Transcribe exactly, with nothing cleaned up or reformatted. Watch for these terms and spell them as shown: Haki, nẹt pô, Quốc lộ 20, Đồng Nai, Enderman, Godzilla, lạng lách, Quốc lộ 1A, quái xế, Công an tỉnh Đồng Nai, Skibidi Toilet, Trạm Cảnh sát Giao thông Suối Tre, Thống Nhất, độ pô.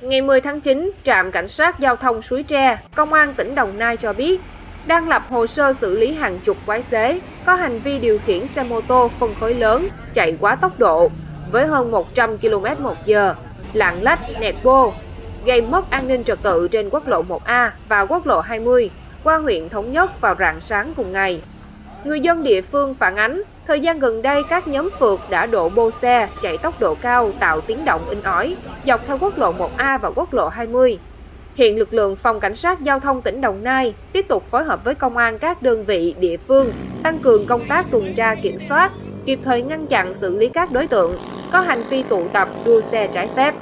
Ngày mười tháng chín, Trạm Cảnh sát Giao thông Suối Tre, Công an tỉnh Đồng Nai cho biết, đang lập hồ sơ xử lý hàng chục quái xế có hành vi điều khiển xe mô tô phân khối lớn chạy quá tốc độ với hơn một trăm ki lô mét trên giờ, lạng lách, nẹt bô, gây mất an ninh trật tự trên quốc lộ một A và quốc lộ hai mươi qua huyện Thống Nhất vào rạng sáng cùng ngày. Người dân địa phương phản ánh, thời gian gần đây các nhóm phượt đã đổ bô xe chạy tốc độ cao tạo tiếng động inh ỏi dọc theo quốc lộ một A và quốc lộ hai mươi. Hiện lực lượng Phòng Cảnh sát Giao thông tỉnh Đồng Nai tiếp tục phối hợp với công an các đơn vị địa phương tăng cường công tác tuần tra kiểm soát, kịp thời ngăn chặn xử lý các đối tượng có hành vi tụ tập đua xe trái phép.